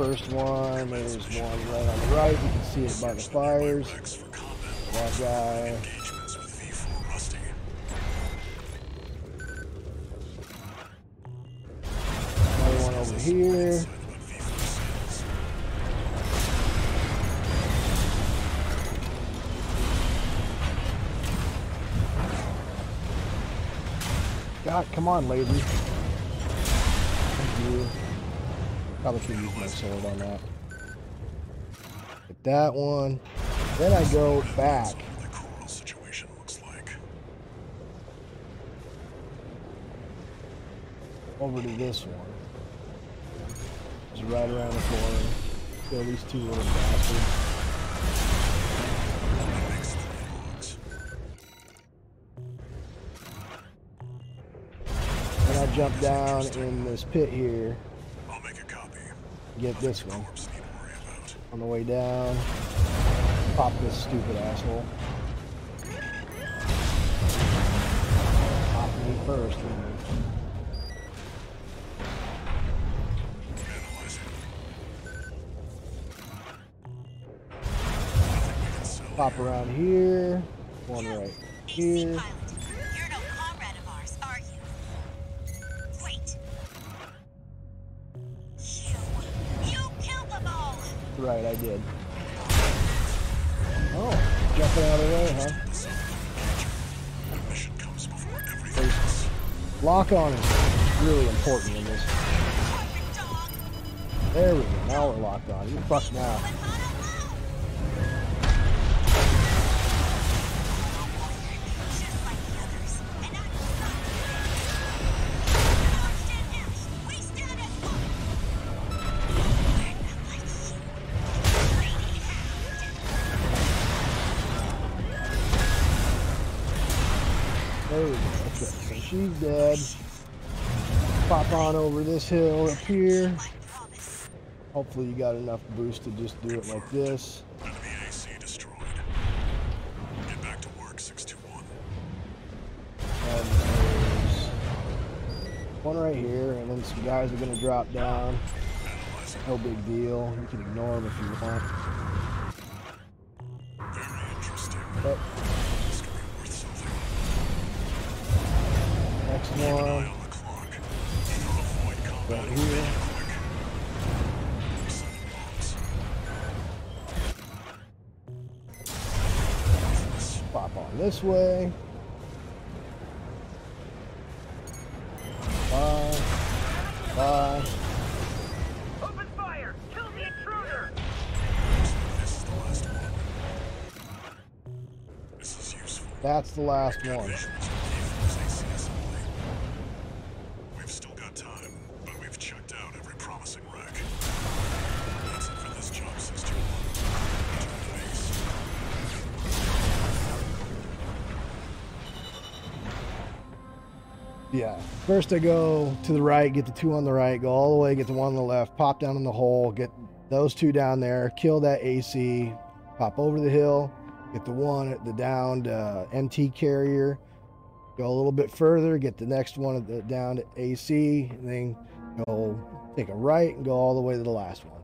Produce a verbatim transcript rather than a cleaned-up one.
first one. There's one right on the right. You can see it by the fires. That guy. Another one over here. God, come on, lady. Thank you. Probably should use my sword on that. Get that one. Then I go back. Over to this one. Just right around the corner. Kill these two little bastards. Jump down in this pit here. I'll make a copy. Get this one. On the way down, pop this stupid asshole. Pop me first. Pop around here. One right here. Right, I did. Oh, jumping out of the way, huh? Lock on is really important in this. There we go, now we're locked on. You're fucked now. She's dead. Pop on over this hill up here. Hopefully you got enough boost to just do it like this. Enemy A C destroyed. Get back to work, six two one. And there's one right here, and then some guys are gonna drop down. No big deal. You can ignore them if you want. Very interesting. But next one, right here. Pop on this way. Bye. Bye. Open fire! Kill the intruder! This is the last one. This is useful. That's the last one. Yeah, first I go to the right, get the two on the right, go all the way, get the one on the left, pop down in the hole, get those two down there, kill that A C, pop over the hill, get the one at the downed uh, M T carrier, go a little bit further, get the next one at the downed A C, and then go take a right and go all the way to the last one.